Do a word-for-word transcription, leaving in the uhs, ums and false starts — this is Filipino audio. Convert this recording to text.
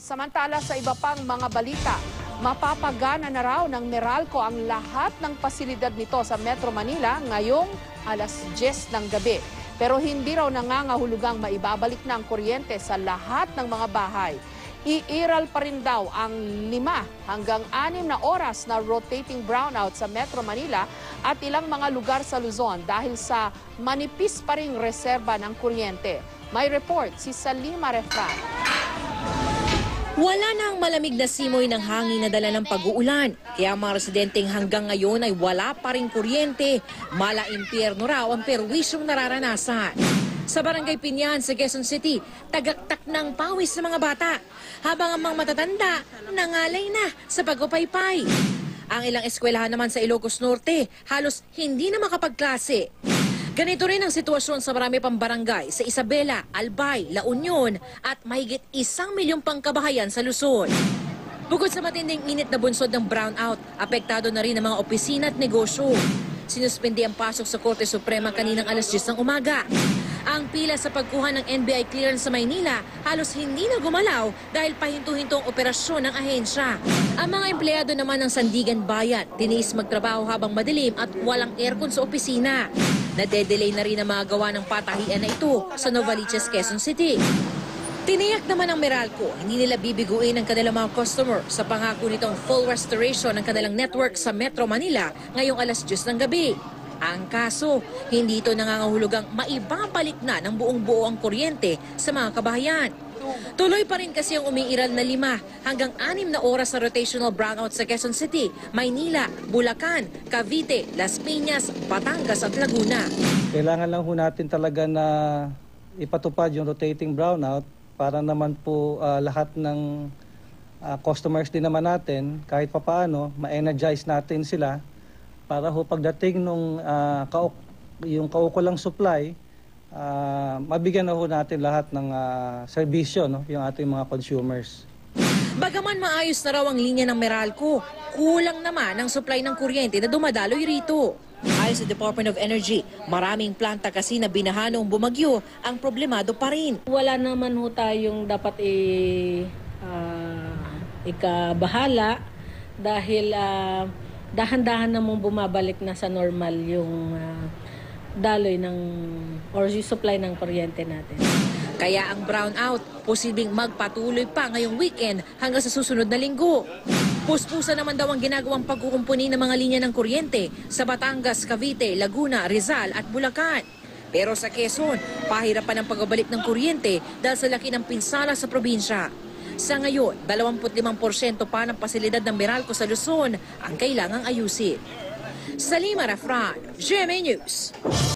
Samantala sa iba pang mga balita, mapapagana na raw ng Meralco ang lahat ng pasilidad nito sa Metro Manila ngayong alas diyes ng gabi. Pero hindi raw nangangahulugang maibabalik na ang kuryente sa lahat ng mga bahay. Iiral pa rin daw ang lima hanggang anim na oras na rotating brownout sa Metro Manila at ilang mga lugar sa Luzon dahil sa manipis pa ring reserba ng kuryente. May report si Salima Refran. Wala na ang malamig na simoy ng hangin na dala ng pag-uulan. Kaya ang mga residenteng hanggang ngayon ay wala pa rin kuryente. Mala-impyerno raw ang perwisyong nararanasan. Sa barangay Pinyan sa Quezon City, tagaktak ng pawis ng mga bata. Habang ang mga matatanda, nangalay na sa pagupaypay. Ang ilang eskwelahan naman sa Ilocos Norte, halos hindi na makapagklase. Ganito rin ang sitwasyon sa marami pang barangay sa Isabela, Albay, La Union at mahigit isang milyong pangkabahayan sa Luzon. Bukod sa matinding init na bunsod ng brownout, apektado na rin ang mga opisina at negosyo. Sinuspindi ang pasok sa Korte Suprema kaninang alas diyes ng umaga. Ang pila sa pagkuha ng N B I clearance sa Maynila halos hindi na gumalaw dahil pahinto-hinto ang operasyon ng ahensya. Ang mga empleyado naman ng Sandiganbayan, tiniis magtrabaho habang madilim at walang aircon sa opisina. Nade-delay na rin ang mga gawa ng patahian na ito sa Novaliches, Quezon City. Tiniyak naman ng Meralco, hindi nila bibiguin ang kanilang mga customer sa pangako nitong full restoration ng kanilang network sa Metro Manila ngayong alas diyes ng gabi. Ang kaso, hindi ito nangangahulugang maibabalik na ng buong buo ang kuryente sa mga kabahayan. Tuloy pa rin kasi ang umiiral na lima hanggang anim na oras na rotational brownout sa Quezon City, Maynila, Bulacan, Cavite, Las Piñas, Patangas at Laguna. Kailangan lang po natin talaga na ipatupad yung rotating brownout para naman po uh, lahat ng uh, customers din naman natin, kahit papaano, ma-energize natin sila para ho pagdating nung uh, kauk yung kaukulang supply, Uh, mabigyan na ho natin lahat ng uh, serbisyo, no, yung ating mga consumers. Bagaman maayos na raw ang linya ng Meralco, kulang naman ang supply ng kuryente na dumadaloy rito. Ayon sa Department of Energy, maraming planta kasi na binaha noong bumagyo ang problemado pa rin. Wala naman ho tayong dapat i, uh, ikabahala dahil uh, dahan-dahan namang bumabalik na sa normal yung uh, daloy ng or supply ng kuryente natin. Kaya ang brownout, posibleng magpatuloy pa ngayong weekend hanggang sa susunod na linggo. Puspusa naman daw ang ginagawang pagkukumpuni ng mga linya ng kuryente sa Batangas, Cavite, Laguna, Rizal at Bulacan. Pero sa Quezon, pahirapan ang pagbabalik ng kuryente dahil sa laki ng pinsala sa probinsya. Sa ngayon, dalawampu't limang porsyento pa ng pasilidad ng Meralco sa Luzon ang kailangang ayusin. Salima Refran, G M A News.